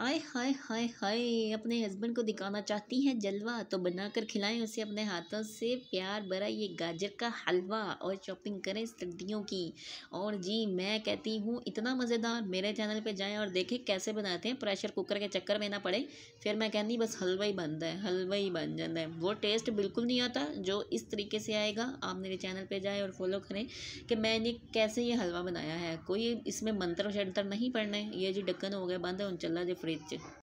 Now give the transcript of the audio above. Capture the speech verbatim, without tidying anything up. आय हाय हाय हाय, अपने हस्बैंड को दिखाना चाहती हैं जलवा, तो बनाकर खिलाएं उसे अपने हाथों से प्यार भरा ये गाजर का हलवा और शॉपिंग करें सर्दियों की। और जी मैं कहती हूँ इतना मज़ेदार, मेरे चैनल पे जाएं और देखें कैसे बनाते हैं, प्रेशर कुकर के चक्कर में ना पड़े। फिर मैं कहती बस हलवा ही बनता है, हलवा ही बन जाता है, वो टेस्ट बिल्कुल नहीं आता जो इस तरीके से आएगा। आप मेरे चैनल पर जाएँ और फॉलो करें कि मैंने कैसे ये हलवा बनाया है। कोई इसमें मंत्र शंत्र नहीं पढ़ना है। ये जो ढक्कन हो गया बंद है, उन चला जो फ्रिज